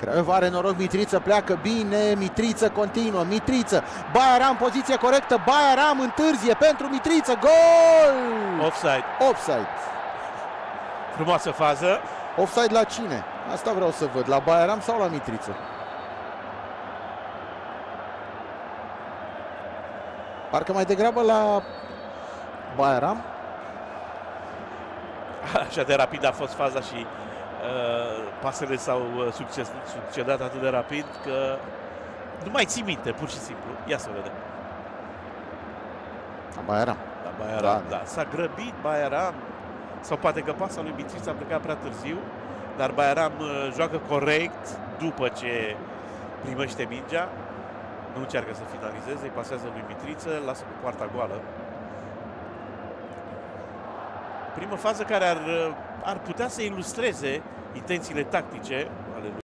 Craiova are noroc, Mitriță pleacă bine, Mitriță continuă, Mitriță, Bayeram, poziție corectă, Bayeram întârzie pentru Mitriță, gol! Offside. Offside. Frumoasă fază. Offside la cine? Asta vreau să văd, la Bayeram sau la Mitriță? Parcă mai degrabă la Bayeram. Așa de rapid a fost faza și pasele s-au succedat atât de rapid că nu mai ții minte, pur și simplu. Ia să vedem. La Bayeram. La Bayeram, da. S-a grăbit Bayeram. Sau poate că pasa lui Mitriță a plecat prea târziu, dar Bayeram joacă corect după ce primește mingea. Nu încearcă să finalizeze, îi pasează lui Mitriță, lasă cu poarta goală. Prima fază care ar putea să ilustreze intențiile tactice ale lui.